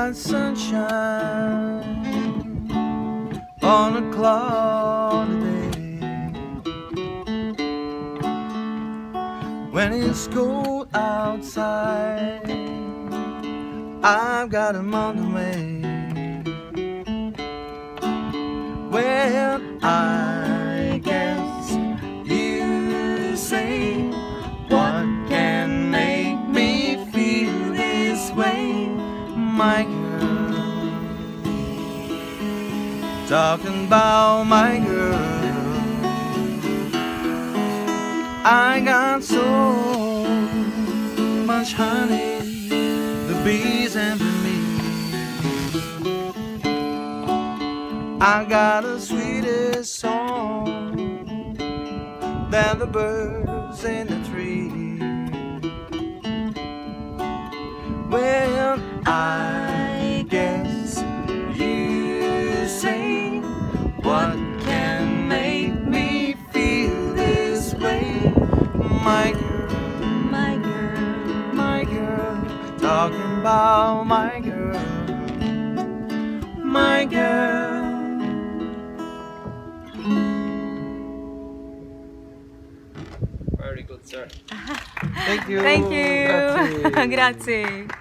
bright sunshine on a cloudy day. When it's cold outside, I've got 'em on the way. Well, I guess you say, what can make me feel this way, my girl? Talking about my girl, I got so much honey, the bees and me. I got the sweetest song than the birds in the tree. Well, I guess you say, what can make me feel this way, my girl, my girl, my girl? Talking about my girl, my girl. Very good, sir. Thank you. Thank you. Grazie. Grazie.